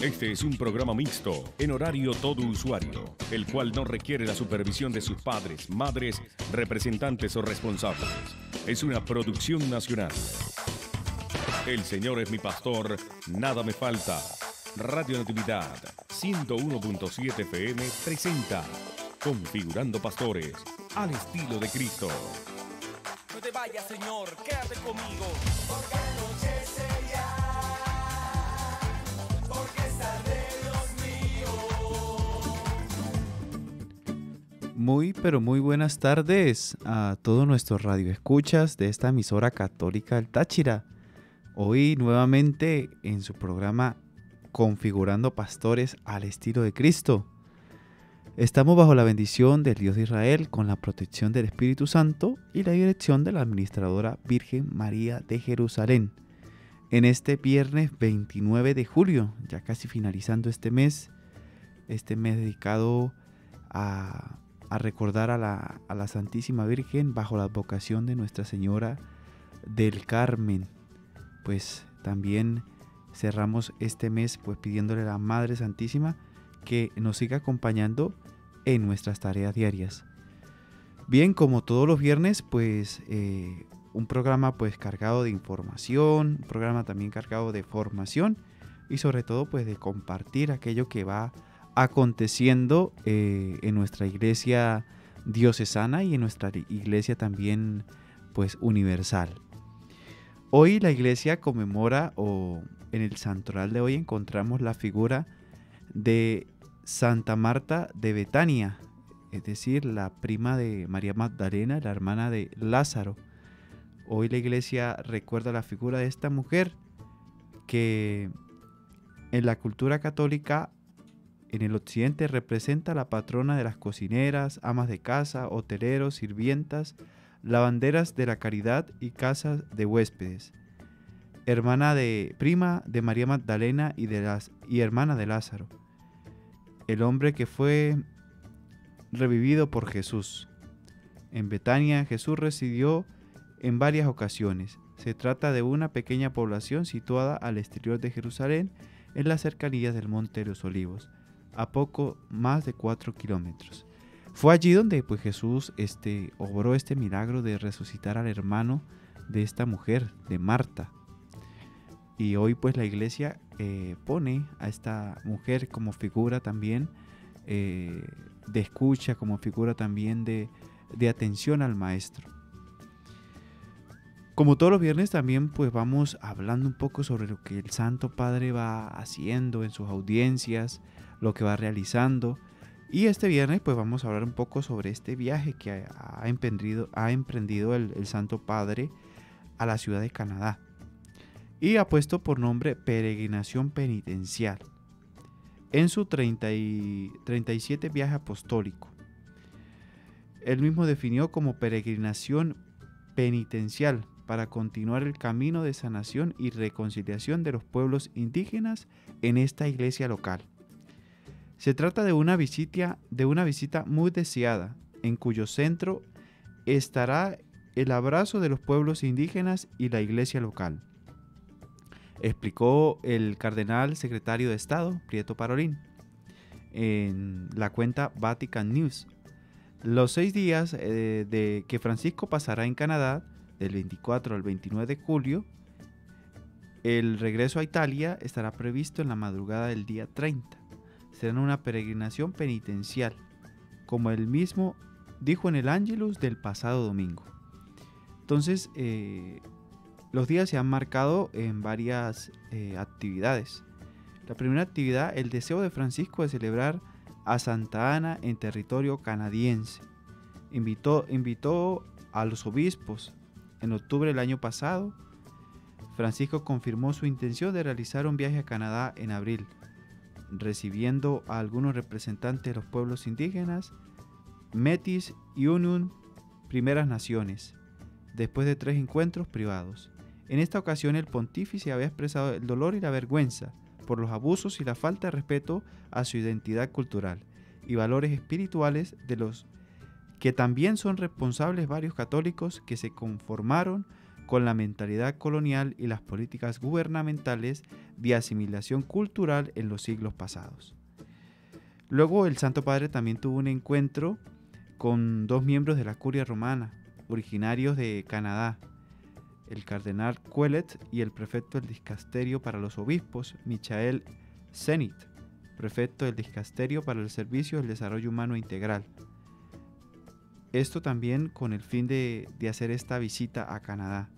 Este es un programa mixto, en horario todo usuario, el cual no requiere la supervisión de sus padres, madres, representantes o responsables. Es una producción nacional. El Señor es mi pastor, nada me falta. Radio Natividad, 101.7 FM, presenta Configurando Pastores al Estilo de Cristo. No te vayas, Señor, quédate conmigo. Porque anochece ya, porque es de los míos. Muy, pero muy buenas tardes a todos nuestros radioescuchas de esta emisora católica del Táchira. Hoy nuevamente en su programa Configurando Pastores al Estilo de Cristo. Estamos bajo la bendición del Dios de Israel, con la protección del Espíritu Santo y la dirección de la administradora Virgen María de Jerusalén. En este viernes 29 de julio, ya casi finalizando este mes dedicado a recordar a la Santísima Virgen bajo la advocación de Nuestra Señora del Carmen. Pues también cerramos este mes pues pidiéndole a la Madre Santísima que nos siga acompañando en nuestras tareas diarias. Bien, como todos los viernes, pues un programa pues cargado de información, un programa también cargado de formación y sobre todo pues de compartir aquello que va aconteciendo en nuestra iglesia diocesana y en nuestra iglesia también pues universal. Hoy la iglesia conmemora, o en el santoral de hoy encontramos la figura de Santa Marta de Betania, es decir, la prima de María Magdalena, la hermana de Lázaro. Hoy la iglesia recuerda la figura de esta mujer que en la cultura católica en el occidente representa la patrona de las cocineras, amas de casa, hoteleros, sirvientas, lavanderas de la caridad y casas de huéspedes. Hermana de prima de María Magdalena y hermana de Lázaro, el hombre que fue revivido por Jesús. En Betania Jesús residió en varias ocasiones. Se trata de una pequeña población situada al exterior de Jerusalén, en las cercanías del Monte de los Olivos, a poco más de 4 kilómetros. Fue allí donde pues, Jesús obró este milagro de resucitar al hermano de esta mujer, de Marta. Y hoy pues la iglesia pone a esta mujer como figura también de escucha, como figura también de atención al maestro. Como todos los viernes también pues vamos hablando un poco sobre lo que el Santo Padre va haciendo en sus audiencias, lo que va realizando. Y este viernes pues vamos a hablar un poco sobre este viaje que ha emprendido el Santo Padre a la ciudad de Canadá. Y ha puesto por nombre Peregrinación Penitencial, en su 37 viaje apostólico. Él mismo definió como peregrinación penitencial para continuar el camino de sanación y reconciliación de los pueblos indígenas en esta iglesia local. Se trata de una visita muy deseada, en cuyo centro estará el abrazo de los pueblos indígenas y la iglesia local, explicó el cardenal secretario de Estado, Pietro Parolín, en la cuenta Vatican News. Los 6 días que Francisco pasará en Canadá, del 24 al 29 de julio, el regreso a Italia estará previsto en la madrugada del día 30. Será una peregrinación penitencial, como él mismo dijo en el Ángelus del pasado domingo. Entonces, los días se han marcado en varias actividades. La primera actividad, el deseo de Francisco de celebrar a Santa Ana en territorio canadiense. Invitó a los obispos. En octubre del año pasado, Francisco confirmó su intención de realizar un viaje a Canadá en abril, recibiendo a algunos representantes de los pueblos indígenas, Metis y Unun, Primeras Naciones, después de 3 encuentros privados. En esta ocasión el pontífice había expresado el dolor y la vergüenza por los abusos y la falta de respeto a su identidad cultural y valores espirituales, de los que también son responsables varios católicos que se conformaron con la mentalidad colonial y las políticas gubernamentales de asimilación cultural en los siglos pasados. Luego el Santo Padre también tuvo un encuentro con dos miembros de la curia romana, originarios de Canadá, el Cardenal Ouellet y el prefecto del Dicasterio para los Obispos, Michael Zenit, prefecto del Dicasterio para el Servicio del Desarrollo Humano Integral. Esto también con el fin de hacer esta visita a Canadá.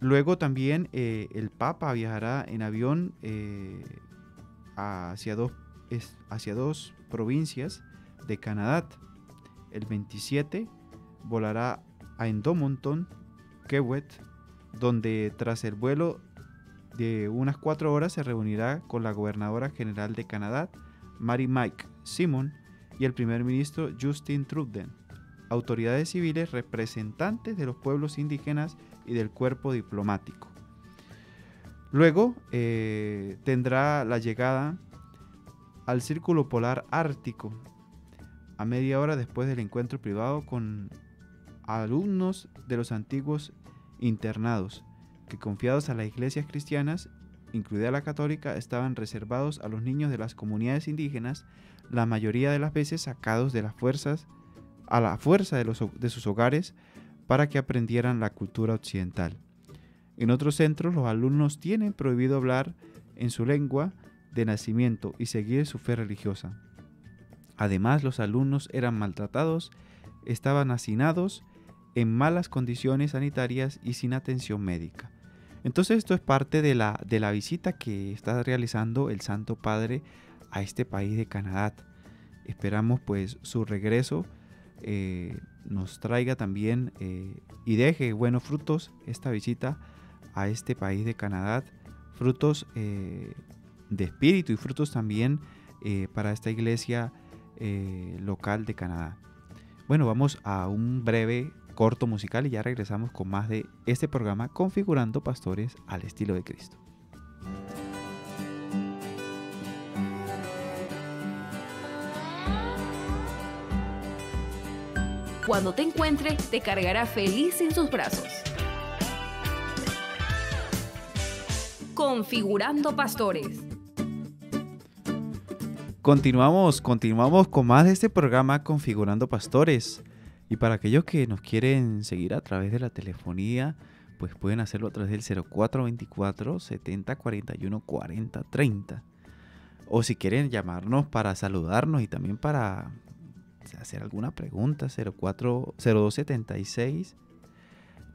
Luego también el Papa viajará en avión hacia dos provincias de Canadá. El 27 volará a Endomonton, Quebec, donde tras el vuelo de unas 4 horas se reunirá con la gobernadora general de Canadá, Mary Mike Simon, y el primer ministro Justin Truden, autoridades civiles, representantes de los pueblos indígenas y del cuerpo diplomático. Luego tendrá la llegada al Círculo Polar Ártico, a media hora después del encuentro privado con alumnos de los antiguos internados, que confiados a las iglesias cristianas, incluida la católica, estaban reservados a los niños de las comunidades indígenas, la mayoría de las veces sacados a la fuerza de sus hogares para que aprendieran la cultura occidental. En otros centros, los alumnos tienen prohibido hablar en su lengua de nacimiento y seguir su fe religiosa. Además, los alumnos eran maltratados, estaban hacinados en malas condiciones sanitarias y sin atención médica. Entonces esto es parte de la visita que está realizando el Santo Padre a este país de Canadá. Esperamos pues su regreso nos traiga también y deje buenos frutos esta visita a este país de Canadá, frutos de espíritu y frutos también para esta iglesia local de Canadá. Bueno, vamos a un breve corto musical y ya regresamos con más de este programa Configurando Pastores al Estilo de Cristo. Cuando te encuentre, te cargará feliz en sus brazos. Configurando Pastores. Continuamos con más de este programa Configurando Pastores. Y para aquellos que nos quieren seguir a través de la telefonía, pues pueden hacerlo a través del 0424-7041-4030. O si quieren llamarnos para saludarnos y también para hacer alguna pregunta, 04-0276-3431-662.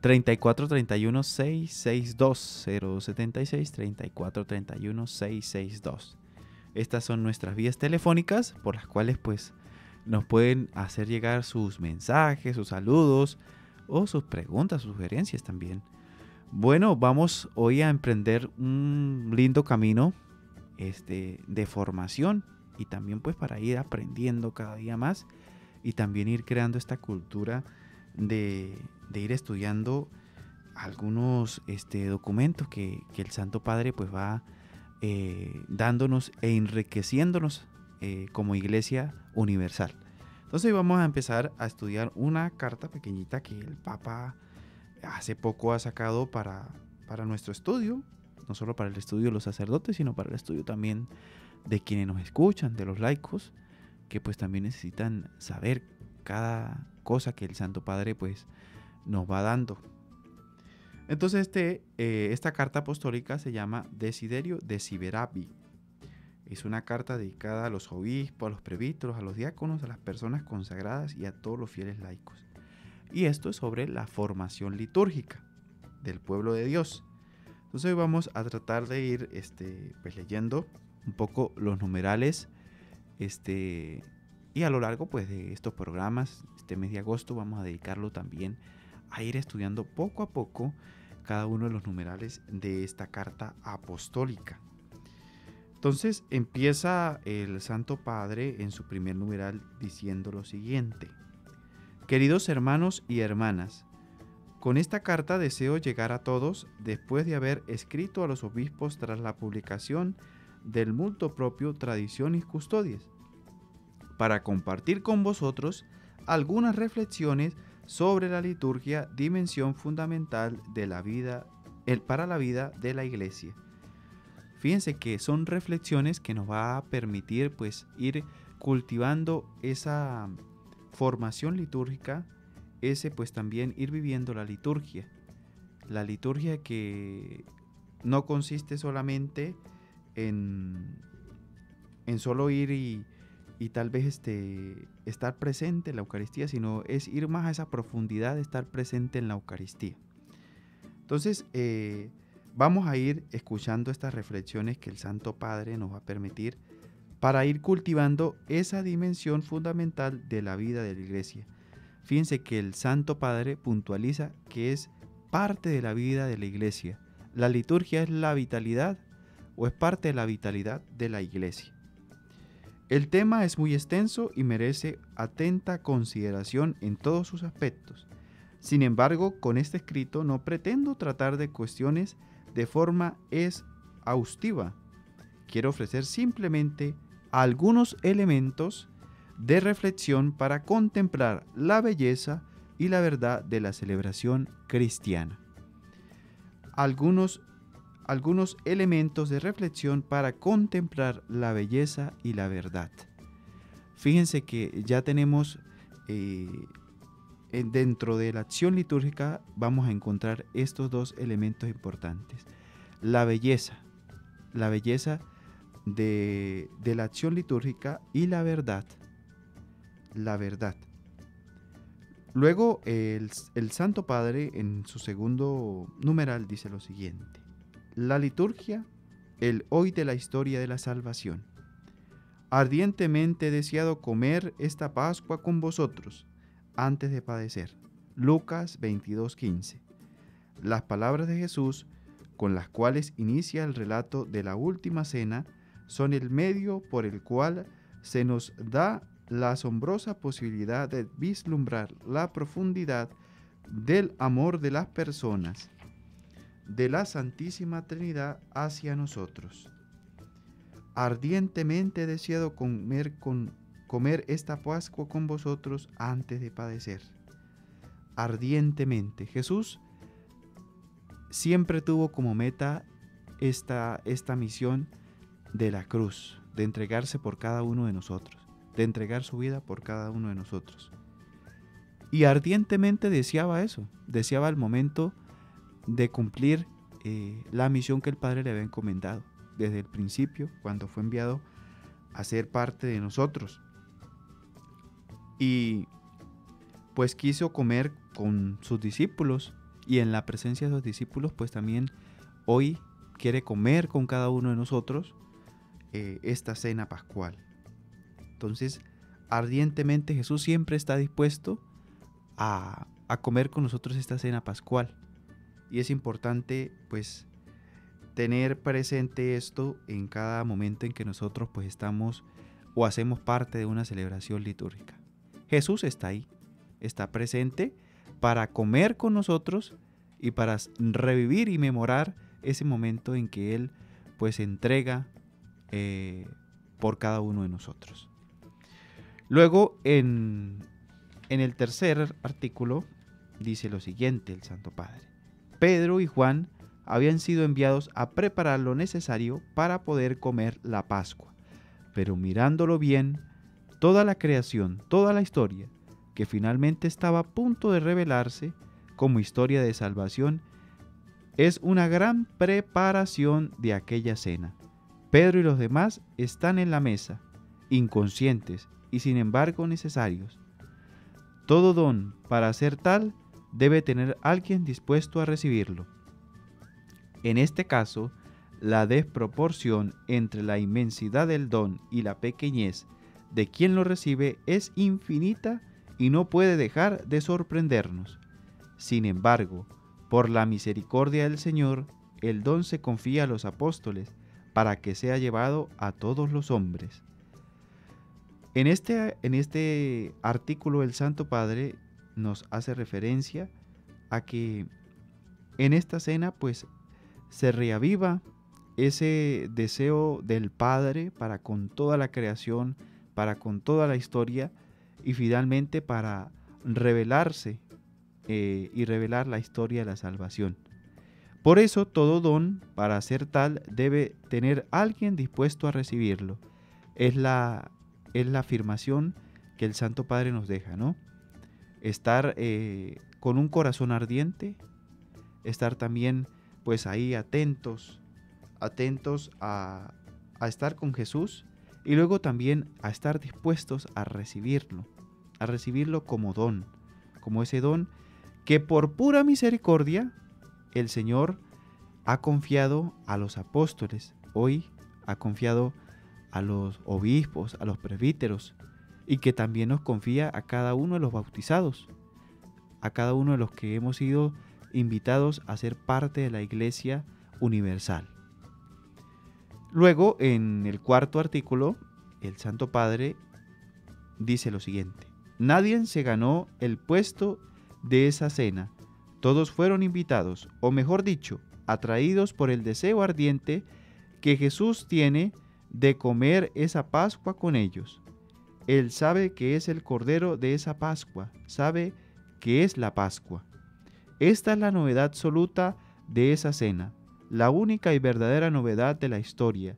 0276-3431-662. Estas son nuestras vías telefónicas por las cuales pues nos pueden hacer llegar sus mensajes, sus saludos o sus preguntas, sugerencias también. Bueno, vamos hoy a emprender un lindo camino de formación y también pues para ir aprendiendo cada día más y también ir creando esta cultura de ir estudiando algunos documentos que el Santo Padre pues va dándonos e enriqueciéndonos como Iglesia Universal. Entonces vamos a empezar a estudiar una carta pequeñita que el Papa hace poco ha sacado para nuestro estudio, no solo para el estudio de los sacerdotes, sino para el estudio también de quienes nos escuchan, de los laicos, que pues también necesitan saber cada cosa que el Santo Padre pues nos va dando. Entonces esta carta apostólica se llama Desiderio Desideravi. Es una carta dedicada a los obispos, a los presbíteros, a los diáconos, a las personas consagradas y a todos los fieles laicos. Y esto es sobre la formación litúrgica del pueblo de Dios. Entonces hoy vamos a tratar de ir pues leyendo un poco los numerales y a lo largo pues de estos programas. Este mes de agosto vamos a dedicarlo también a ir estudiando poco a poco cada uno de los numerales de esta carta apostólica. Entonces empieza el Santo Padre en su primer numeral diciendo lo siguiente: queridos hermanos y hermanas, con esta carta deseo llegar a todos después de haber escrito a los obispos tras la publicación del multo propio Tradiciones Custodias, para compartir con vosotros algunas reflexiones sobre la liturgia, dimensión fundamental de la vida, para la vida de la Iglesia. Fíjense que son reflexiones que nos va a permitir pues ir cultivando esa formación litúrgica, pues también ir viviendo la liturgia. La liturgia que no consiste solamente en solo ir y tal vez estar presente en la Eucaristía, sino es ir más a esa profundidad de estar presente en la Eucaristía. Entonces, vamos a ir escuchando estas reflexiones que el Santo Padre nos va a permitir para ir cultivando esa dimensión fundamental de la vida de la Iglesia. Fíjense que el Santo Padre puntualiza que es parte de la vida de la Iglesia. La liturgia es la vitalidad o es parte de la vitalidad de la Iglesia. El tema es muy extenso y merece atenta consideración en todos sus aspectos. Sin embargo, con este escrito no pretendo tratar de cuestiones de forma exhaustiva. Quiero ofrecer simplemente algunos elementos de reflexión para contemplar la belleza y la verdad de la celebración cristiana. Algunos elementos de reflexión para contemplar la belleza y la verdad. Fíjense que ya tenemos dentro de la acción litúrgica vamos a encontrar estos dos elementos importantes. La belleza de la acción litúrgica y la verdad. La verdad. Luego el Santo Padre en su segundo numeral dice lo siguiente. La liturgia, el hoy de la historia de la salvación. Ardientemente he deseado comer esta Pascua con vosotros, antes de padecer. Lucas 22:15. Las palabras de Jesús, con las cuales inicia el relato de la última cena, son el medio por el cual se nos da la asombrosa posibilidad de vislumbrar la profundidad del amor de las personas de la Santísima Trinidad hacia nosotros. Ardientemente he deseado comer esta Pascua con vosotros antes de padecer. Ardientemente. Jesús siempre tuvo como meta esta misión de la cruz, de entregarse por cada uno de nosotros, de entregar su vida por cada uno de nosotros. Y ardientemente deseaba eso, deseaba el momento de cumplir la misión que el Padre le había encomendado desde el principio, cuando fue enviado a ser parte de nosotros. Y pues quiso comer con sus discípulos, y en la presencia de los discípulos pues también hoy quiere comer con cada uno de nosotros esta cena pascual. Entonces, ardientemente Jesús siempre está dispuesto a comer con nosotros esta cena pascual. Y es importante pues tener presente esto en cada momento en que nosotros pues estamos o hacemos parte de una celebración litúrgica. Jesús está ahí, está presente para comer con nosotros y para revivir y memorar ese momento en que Él pues entrega por cada uno de nosotros. Luego en el tercer artículo dice lo siguiente el Santo Padre. Pedro y Juan habían sido enviados a preparar lo necesario para poder comer la Pascua. Pero mirándolo bien, toda la creación, toda la historia, que finalmente estaba a punto de revelarse como historia de salvación, es una gran preparación de aquella cena. Pedro y los demás están en la mesa, inconscientes y sin embargo necesarios. Todo don, para ser tal, debe tener alguien dispuesto a recibirlo. En este caso, la desproporción entre la inmensidad del don y la pequeñez de quien lo recibe es infinita y no puede dejar de sorprendernos. Sin embargo, por la misericordia del Señor, el don se confía a los apóstoles para que sea llevado a todos los hombres. En este artículo el Santo Padre nos hace referencia a que en esta cena pues se reaviva ese deseo del Padre para con toda la creación, para con toda la historia y finalmente para revelarse y revelar la historia de la salvación. Por eso todo don, para ser tal, debe tener alguien dispuesto a recibirlo. Es la afirmación que el Santo Padre nos deja, ¿no? Estar con un corazón ardiente, estar también pues ahí atentos a estar con Jesús y luego también a estar dispuestos a recibirlo como don, como ese don que por pura misericordia el Señor ha confiado a los apóstoles, hoy ha confiado a los obispos, a los presbíteros, y que también nos confía a cada uno de los bautizados, a cada uno de los que hemos sido invitados a ser parte de la Iglesia Universal. Luego, en el cuarto artículo, el Santo Padre dice lo siguiente: nadie se ganó el puesto de esa cena, todos fueron invitados, o mejor dicho, atraídos por el deseo ardiente que Jesús tiene de comer esa Pascua con ellos. Él sabe que es el Cordero de esa Pascua, sabe que es la Pascua. Esta es la novedad absoluta de esa cena, la única y verdadera novedad de la historia,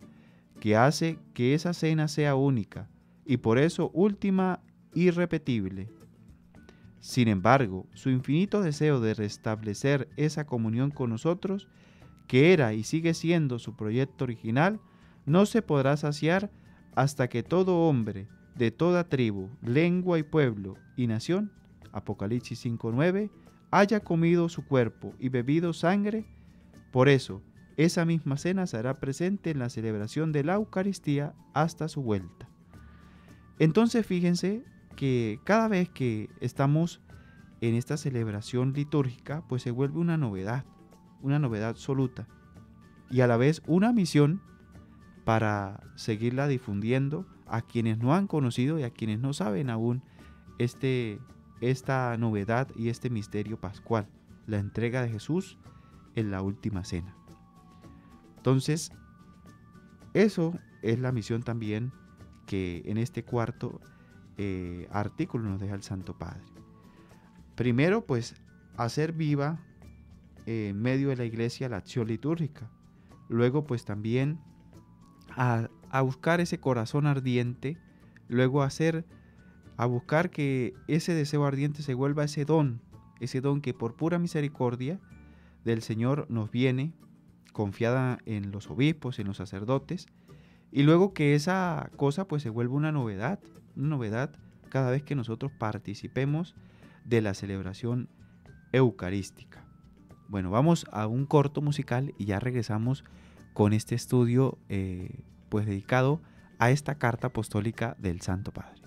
que hace que esa cena sea única y por eso última e irrepetible. Sin embargo, su infinito deseo de restablecer esa comunión con nosotros, que era y sigue siendo su proyecto original, no se podrá saciar hasta que todo hombre, de toda tribu, lengua y pueblo y nación, Apocalipsis 5:9, haya comido su cuerpo y bebido sangre. Por eso, esa misma cena será presente en la celebración de la Eucaristía hasta su vuelta. Entonces, fíjense que cada vez que estamos en esta celebración litúrgica, pues se vuelve una novedad absoluta, y a la vez una misión para seguirla difundiendo a quienes no han conocido y a quienes no saben aún esta novedad y este misterio pascual, la entrega de Jesús en la última cena. Entonces, eso es la misión también que en este cuarto artículo nos deja el Santo Padre. Primero, pues, hacer viva en medio de la Iglesia la acción litúrgica. Luego, pues, también a buscar ese corazón ardiente. Luego, a buscar que ese deseo ardiente se vuelva ese don que por pura misericordia del Señor nos viene confiada en los obispos, en los sacerdotes, y luego que esa cosa pues se vuelva una novedad cada vez que nosotros participemos de la celebración eucarística. Bueno, vamos a un corto musical y ya regresamos con este estudio pues dedicado a esta carta apostólica del Santo Padre.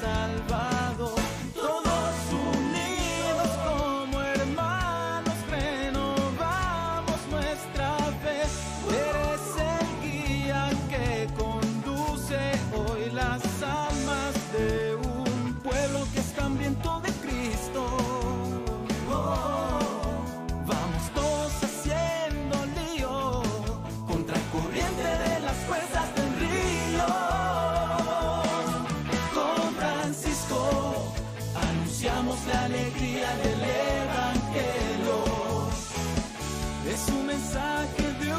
Salvar. mensaje de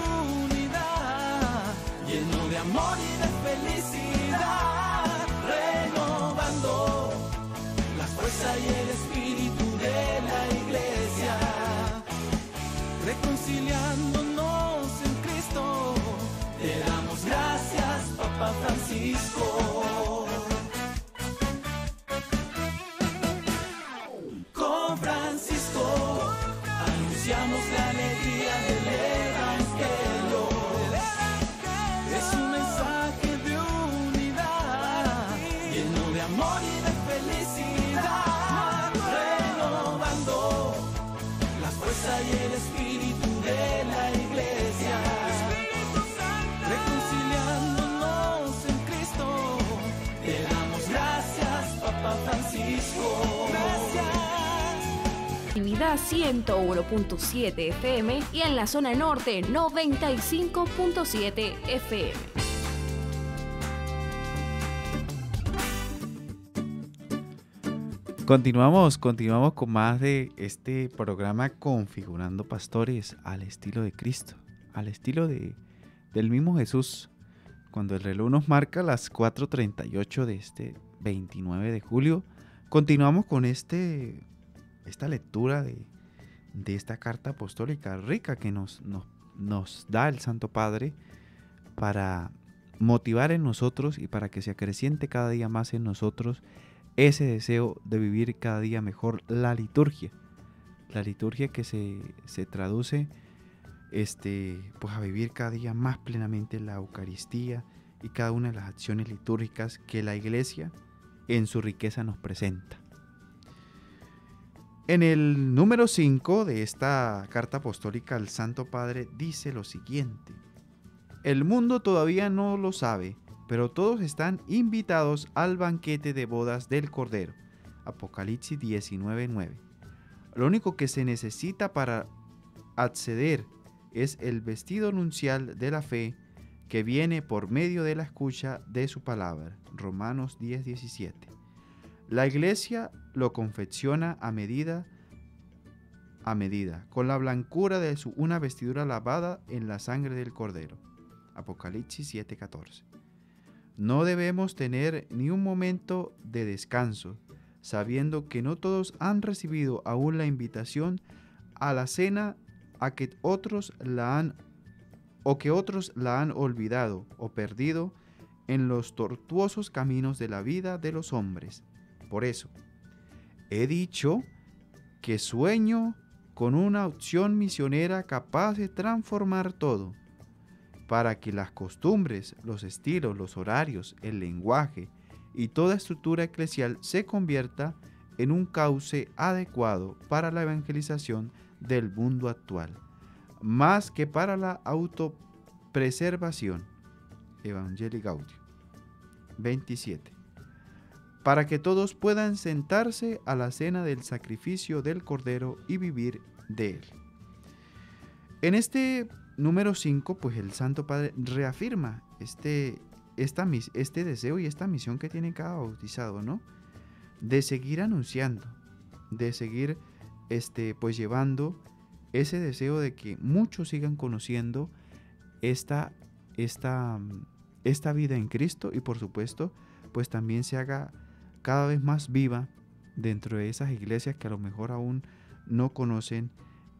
unidad, lleno de amor y de felicidad, renovando la fuerza y el espíritu de la iglesia, reconciliándonos en Cristo. Te damos gracias, Papa Francisco. Con Francisco anunciamos la alegría del Evangelio. Es un mensaje de unidad, lleno de amor y de felicidad, renovando la fuerza y el espíritu de la iglesia, reconciliándonos en Cristo. Te damos gracias, Papa Francisco. Natividad 101.7 FM y en la zona norte 95.7 FM. Continuamos con más de este programa Configurando Pastores al Estilo de Cristo, al estilo del mismo Jesús. Cuando el reloj nos marca las 4:38 de este 29 de julio, continuamos con esta lectura de esta carta apostólica rica que nos da el Santo Padre para motivar en nosotros y para que se acreciente cada día más en nosotros ese deseo de vivir cada día mejor la liturgia que se traduce pues a vivir cada día más plenamente la Eucaristía y cada una de las acciones litúrgicas que la Iglesia en su riqueza nos presenta. En el número 5 de esta carta apostólica, el Santo Padre dice lo siguiente: el mundo todavía no lo sabe, pero todos están invitados al banquete de bodas del Cordero. Apocalipsis 19:9. Lo único que se necesita para acceder es el vestido nupcial de la fe que viene por medio de la escucha de su palabra. Romanos 10:17. La Iglesia lo confecciona a medida, con la blancura de una vestidura lavada en la sangre del Cordero. Apocalipsis 7:14. No debemos tener ni un momento de descanso, sabiendo que no todos han recibido aún la invitación a la cena, a que otros la han olvidado o perdido en los tortuosos caminos de la vida de los hombres. Por eso, he dicho que sueño con una opción misionera capaz de transformar todo, para que las costumbres, los estilos, los horarios, el lenguaje y toda estructura eclesial se convierta en un cauce adecuado para la evangelización del mundo actual, más que para la autopreservación. Evangelio Gaudio 27. Para que todos puedan sentarse a la cena del sacrificio del Cordero y vivir de él. En este número 5, pues el Santo Padre reafirma este deseo y esta misión que tiene cada bautizado, ¿no? De seguir anunciando, de seguir pues llevando ese deseo de que muchos sigan conociendo esta vida en Cristo y por supuesto, pues también se haga cada vez más viva dentro de esas iglesias que a lo mejor aún no conocen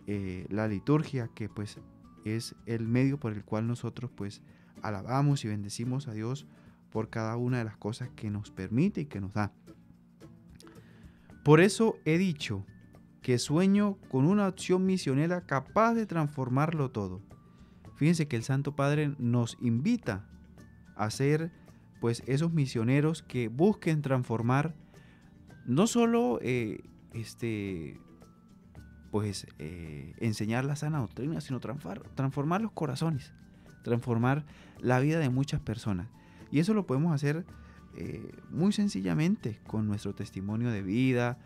la liturgia, que pues es el medio por el cual nosotros pues alabamos y bendecimos a Dios por cada una de las cosas que nos permite y que nos da. Por eso he dicho que sueño con una acción misionera capaz de transformarlo todo. Fíjense que el Santo Padre nos invita a ser pues esos misioneros que busquen transformar no solo enseñar la sana doctrina, sino transformar los corazones, transformar la vida de muchas personas. Y eso lo podemos hacer muy sencillamente con nuestro testimonio de vida,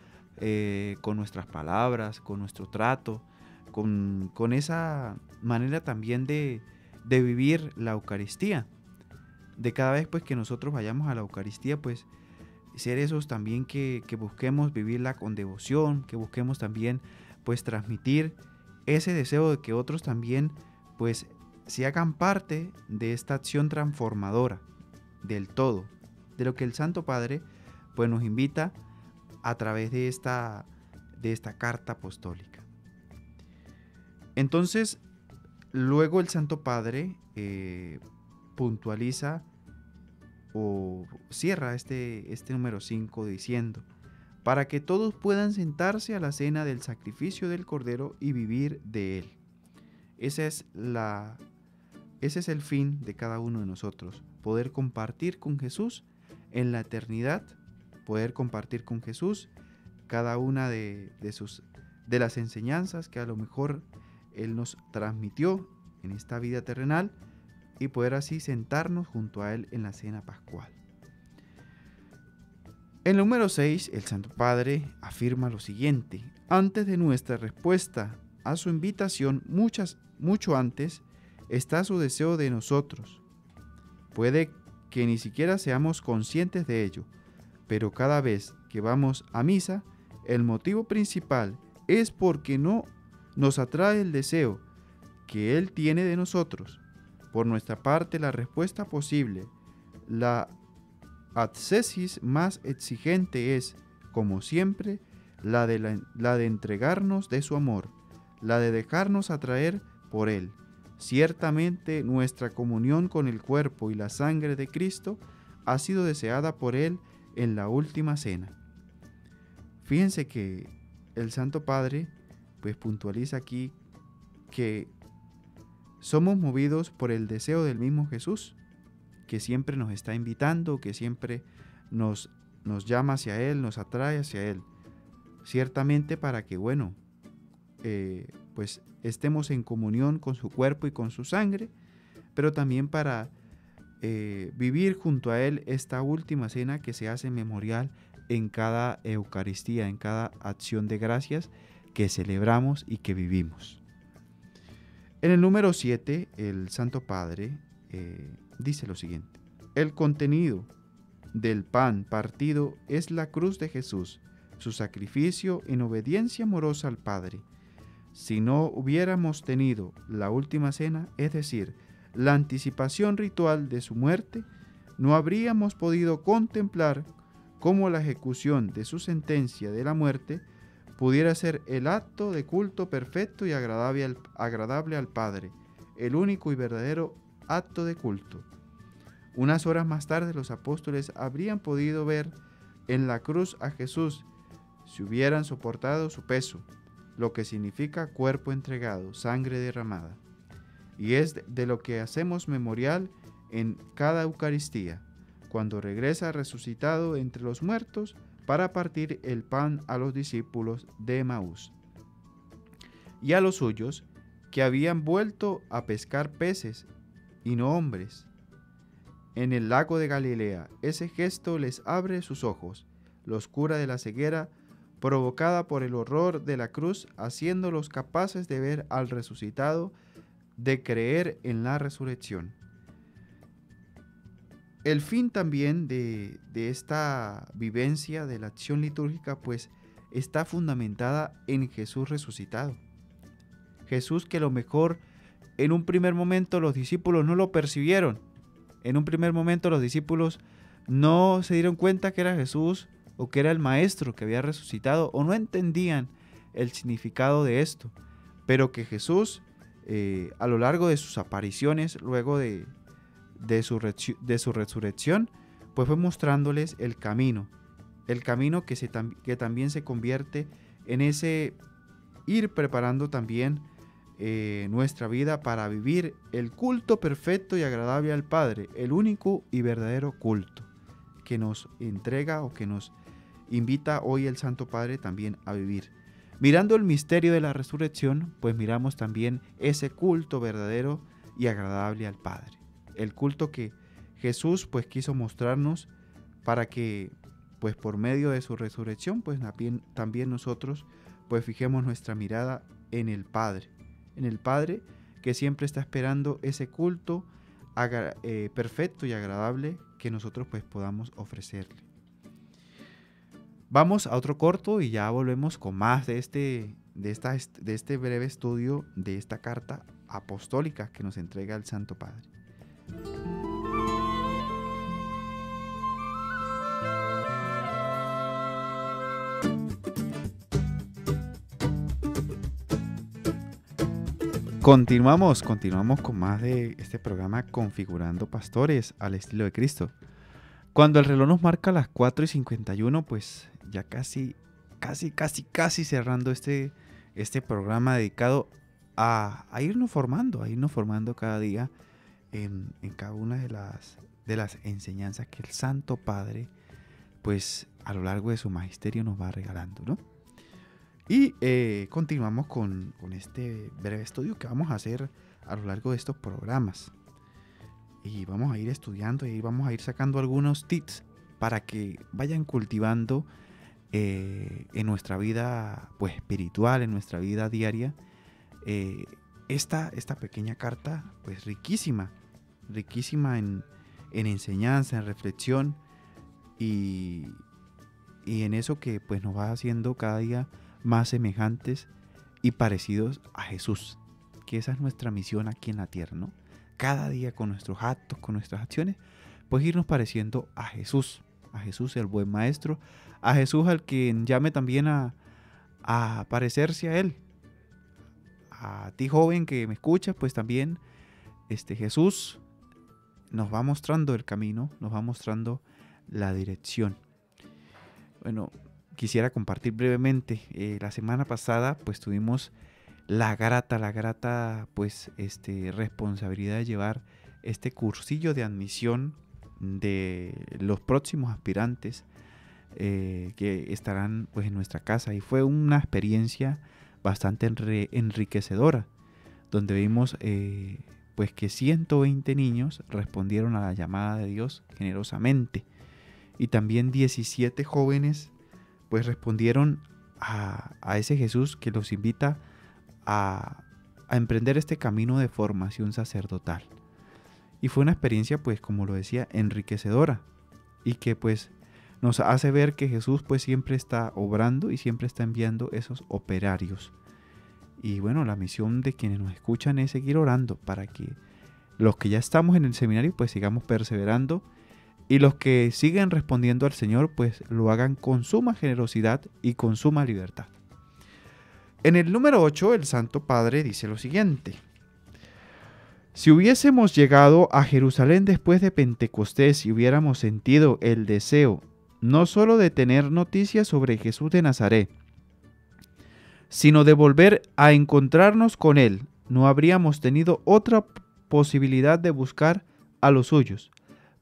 con nuestras palabras, con nuestro trato, con esa manera también de vivir la Eucaristía. De cada vez pues que nosotros vayamos a la Eucaristía, pues ser esos también que busquemos vivirla con devoción, que busquemos también pues transmitir ese deseo de que otros también pues se hagan parte de esta acción transformadora del todo, de lo que el Santo Padre pues nos invita a través de esta carta apostólica. Entonces, luego el Santo Padre puntualiza o cierra este número 5 diciendo: para que todos puedan sentarse a la cena del sacrificio del Cordero y vivir de él. Ese es el fin de cada uno de nosotros, poder compartir con Jesús en la eternidad, poder compartir con Jesús cada una de las enseñanzas que a lo mejor Él nos transmitió en esta vida terrenal, y poder así sentarnos junto a Él en la cena pascual. En el número 6, el Santo Padre afirma lo siguiente: antes de nuestra respuesta a su invitación, mucho antes, está su deseo de nosotros. Puede que ni siquiera seamos conscientes de ello, pero cada vez que vamos a misa, el motivo principal es porque no nos atrae el deseo que Él tiene de nosotros. Por nuestra parte, la respuesta posible, la ascesis más exigente es, como siempre, la de entregarnos de su amor, la de dejarnos atraer por Él. Ciertamente, nuestra comunión con el cuerpo y la sangre de Cristo ha sido deseada por Él en la última cena. Fíjense que el Santo Padre pues puntualiza aquí que somos movidos por el deseo del mismo Jesús, que siempre nos está invitando, que siempre nos llama hacia Él, nos atrae hacia Él. Ciertamente para que, pues estemos en comunión con su cuerpo y con su sangre, pero también para vivir junto a Él esta última cena que se hace memorial en cada Eucaristía, en cada acción de gracias que celebramos y que vivimos. En el número 7, el Santo Padre dice lo siguiente: el contenido del pan partido es la cruz de Jesús, su sacrificio en obediencia amorosa al Padre. Si no hubiéramos tenido la última cena, es decir, la anticipación ritual de su muerte, no habríamos podido contemplar cómo la ejecución de su sentencia de la muerte pudiera ser el acto de culto perfecto y agradable al Padre, el único y verdadero acto de culto. Unas horas más tarde los apóstoles habrían podido ver en la cruz a Jesús si hubieran soportado su peso, lo que significa cuerpo entregado, sangre derramada. Y es de lo que hacemos memorial en cada Eucaristía, cuando regresa resucitado entre los muertos para partir el pan a los discípulos de Emaús y a los suyos, que habían vuelto a pescar peces y no hombres. En el lago de Galilea, ese gesto les abre sus ojos, los cura de la ceguera provocada por el horror de la cruz, haciéndolos capaces de ver al resucitado, de creer en la resurrección. El fin también de esta vivencia de la acción litúrgica pues está fundamentada en Jesús resucitado. Jesús que a lo mejor en un primer momento los discípulos no lo percibieron. En un primer momento los discípulos no se dieron cuenta que era Jesús o que era el Maestro que había resucitado, o no entendían el significado de esto. Pero que Jesús a lo largo de sus apariciones luego de su resurrección, pues fue mostrándoles el camino que también se convierte en ese ir preparando también nuestra vida para vivir el culto perfecto y agradable al Padre, el único y verdadero culto que nos entrega o que nos invita hoy el Santo Padre también a vivir. Mirando el misterio de la resurrección, pues miramos también ese culto verdadero y agradable al Padre. El culto que Jesús pues quiso mostrarnos para que pues por medio de su resurrección pues también nosotros pues fijemos nuestra mirada en el Padre que siempre está esperando ese culto perfecto y agradable que nosotros pues podamos ofrecerle. Vamos a otro corto y ya volvemos con más de este de este breve estudio de esta carta apostólica que nos entrega el Santo Padre. Continuamos con más de este programa Configurando Pastores al Estilo de Cristo. Cuando el reloj nos marca las 4:51, pues ya casi cerrando este programa dedicado a irnos formando, cada día en cada una de las enseñanzas que el Santo Padre, pues a lo largo de su magisterio nos va regalando, ¿no? Y continuamos con este breve estudio que vamos a hacer a lo largo de estos programas. Y vamos a ir estudiando y vamos a ir sacando algunos tips para que vayan cultivando en nuestra vida, pues, espiritual, en nuestra vida diaria, esta pequeña carta, pues, riquísima en enseñanza, en reflexión y en eso que, pues, nos va haciendo cada día más semejantes y parecidos a Jesús, que esa es nuestra misión aquí en la tierra, ¿no? Cada día con nuestros actos, con nuestras acciones, pues irnos pareciendo a Jesús el buen maestro, a Jesús al que llame también a parecerse a Él. A ti, joven, que me escuchas, pues también Jesús nos va mostrando el camino, nos va mostrando la dirección. Bueno, quisiera compartir brevemente, la semana pasada pues tuvimos la grata pues responsabilidad de llevar este cursillo de admisión de los próximos aspirantes que estarán pues en nuestra casa, y fue una experiencia bastante enriquecedora, donde vimos pues que 120 niños respondieron a la llamada de Dios generosamente, y también 17 jóvenes pues respondieron a ese Jesús que los invita a emprender este camino de formación sacerdotal. Y fue una experiencia, pues, como lo decía, enriquecedora, y que pues nos hace ver que Jesús pues siempre está obrando y siempre está enviando esos operarios. Y bueno, la misión de quienes nos escuchan es seguir orando para que los que ya estamos en el seminario pues sigamos perseverando, y los que siguen respondiendo al Señor, pues lo hagan con suma generosidad y con suma libertad. En el número 8, el Santo Padre dice lo siguiente: si hubiésemos llegado a Jerusalén después de Pentecostés y hubiéramos sentido el deseo, no solo de tener noticias sobre Jesús de Nazaret, sino de volver a encontrarnos con Él, no habríamos tenido otra posibilidad de buscar a los suyos,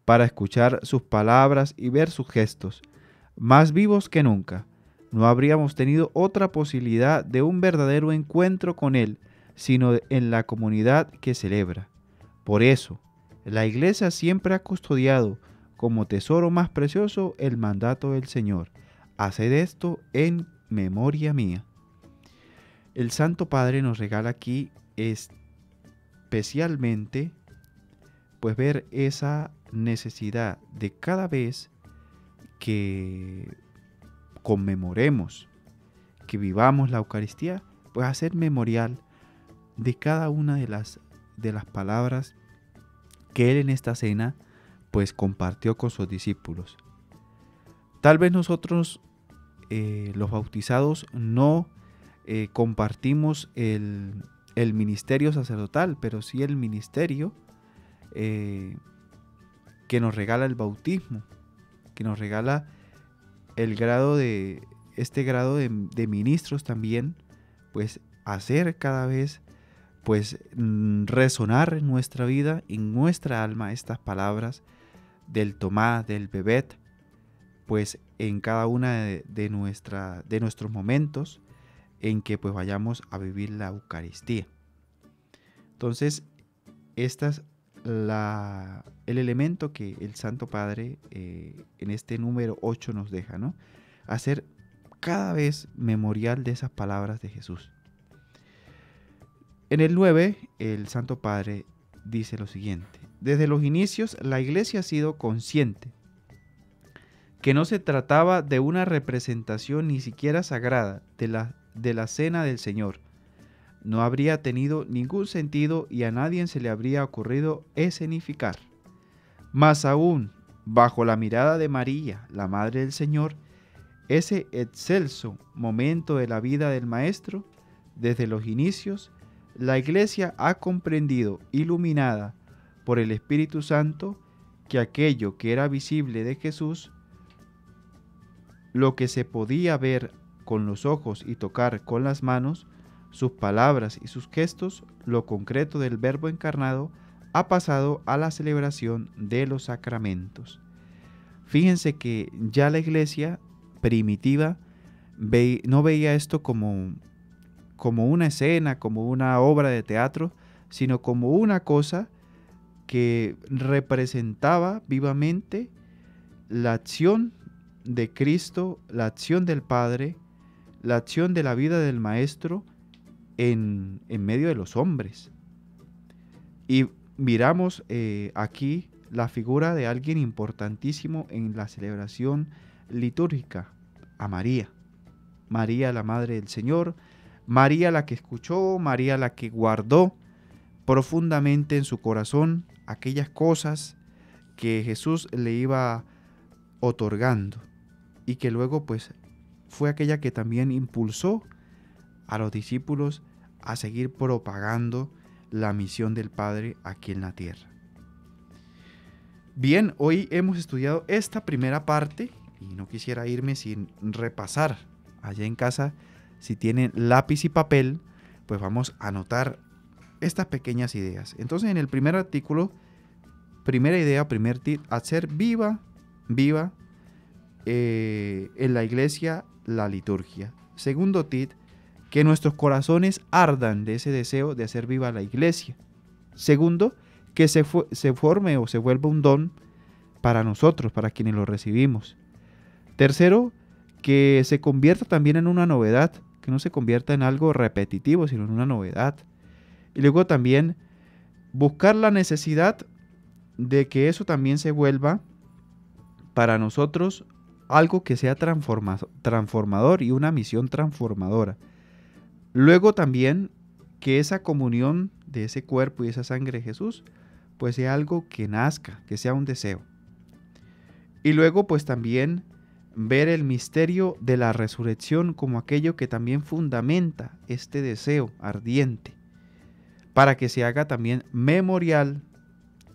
para escuchar sus palabras y ver sus gestos, más vivos que nunca. No habríamos tenido otra posibilidad de un verdadero encuentro con Él, sino en la comunidad que celebra. Por eso, la Iglesia siempre ha custodiado como tesoro más precioso el mandato del Señor: haced esto en memoria mía. El Santo Padre nos regala aquí especialmente pues ver esa necesidad de cada vez que conmemoremos, que vivamos la Eucaristía, pues hacer memorial de cada una de las palabras que Él en esta cena pues compartió con sus discípulos. Tal vez nosotros los bautizados no compartimos el ministerio sacerdotal, pero sí el ministerio que nos regala el bautismo, que nos regala el grado de ministros también, pues hacer cada vez pues resonar en nuestra vida, en nuestra alma, estas palabras del Tomás, del Bebet, pues en cada una de nuestros momentos en que pues vayamos a vivir la Eucaristía. Entonces, el elemento que el Santo Padre en este número 8 nos deja, ¿no? Hacer cada vez memorial de esas palabras de Jesús. En el 9, el Santo Padre dice lo siguiente: desde los inicios, la Iglesia ha sido consciente que no se trataba de una representación ni siquiera sagrada de la de la cena del Señor. No habría tenido ningún sentido y a nadie se le habría ocurrido escenificar. Más aún, bajo la mirada de María, la Madre del Señor, ese excelso momento de la vida del Maestro, desde los inicios, la Iglesia ha comprendido, iluminada por el Espíritu Santo, que aquello que era visible de Jesús, lo que se podía ver con los ojos y tocar con las manos, sus palabras y sus gestos, lo concreto del Verbo encarnado, ha pasado a la celebración de los sacramentos. Fíjense que ya la Iglesia primitiva no veía esto como una escena, como una obra de teatro, sino como una cosa que representaba vivamente la acción de Cristo, la acción del Padre, la acción de la vida del Maestro en medio de los hombres. Y miramos aquí la figura de alguien importantísimo en la celebración litúrgica, a María. María, la Madre del Señor, María la que escuchó, María la que guardó profundamente en su corazón aquellas cosas que Jesús le iba otorgando y que luego pues fue aquella que también impulsó a los discípulos a seguir propagando la misión del Padre aquí en la tierra. Bien, hoy hemos estudiado esta primera parte y no quisiera irme sin repasar. Allá en casa, si tienen lápiz y papel, pues vamos a anotar estas pequeñas ideas. Entonces, en el primer artículo, primera idea, primer tip, hacer viva en la Iglesia la liturgia. Segundo tip, que nuestros corazones ardan de ese deseo de hacer viva la Iglesia. Segundo, que se forme o se vuelva un don para nosotros, para quienes lo recibimos. Tercero, que se convierta también en una novedad, que no se convierta en algo repetitivo, sino en una novedad. Y luego también buscar la necesidad de que eso también se vuelva para nosotros algo que sea transformador y una misión transformadora. Luego también que esa comunión de ese cuerpo y esa sangre de Jesús pues sea algo que nazca, que sea un deseo. Y luego pues también ver el misterio de la resurrección como aquello que también fundamenta este deseo ardiente, para que se haga también memorial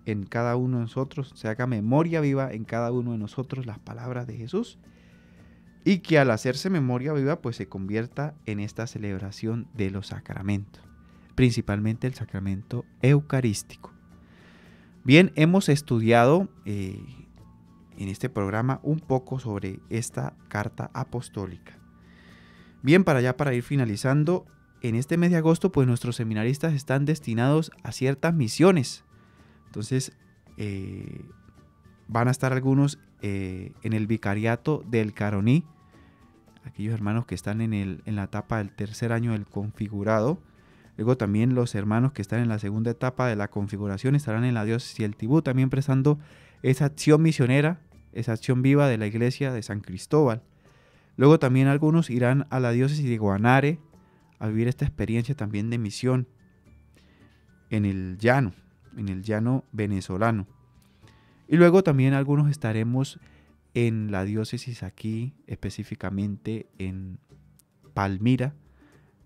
en cada uno de nosotros, se haga memoria viva en cada uno de nosotros las palabras de Jesús, y que al hacerse memoria viva pues se convierta en esta celebración de los sacramentos, principalmente el sacramento eucarístico. Bien, hemos estudiado en este programa un poco sobre esta carta apostólica. Bien, para ir finalizando, en este mes de agosto pues nuestros seminaristas están destinados a ciertas misiones. Entonces van a estar algunos en el vicariato del Caroní, aquellos hermanos que están en la etapa del tercer año del configurado. Luego también los hermanos que están en la segunda etapa de la configuración estarán en la diócesis del Tibú, también prestando esa acción misionera, esa acción viva de la Iglesia de San Cristóbal. Luego también algunos irán a la diócesis de Guanare a vivir esta experiencia también de misión en el llano venezolano. Y luego también algunos estaremos en la diócesis aquí, específicamente en Palmira,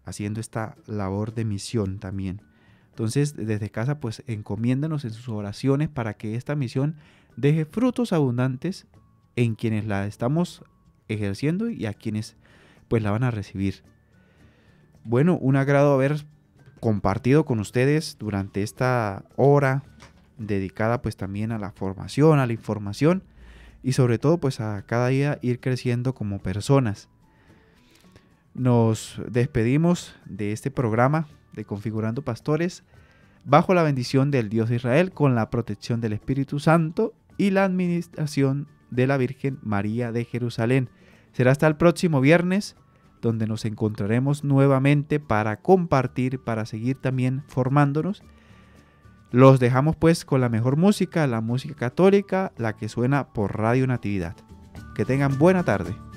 haciendo esta labor de misión también. Entonces, desde casa, pues encomiéndanos en sus oraciones para que esta misión deje frutos abundantes en quienes la estamos ejerciendo y a quienes pues la van a recibir. Bueno, un agrado haber compartido con ustedes durante esta hora dedicada pues también a la formación, a la información y sobre todo pues a cada día ir creciendo como personas. Nos despedimos de este programa de Configurando Pastores bajo la bendición del Dios de Israel, con la protección del Espíritu Santo y la administración de la Virgen María de Jerusalén. Será hasta el próximo viernes, donde nos encontraremos nuevamente para compartir, para seguir también formándonos. Los dejamos pues con la mejor música, la música católica, la que suena por Radio Natividad. Que tengan buena tarde.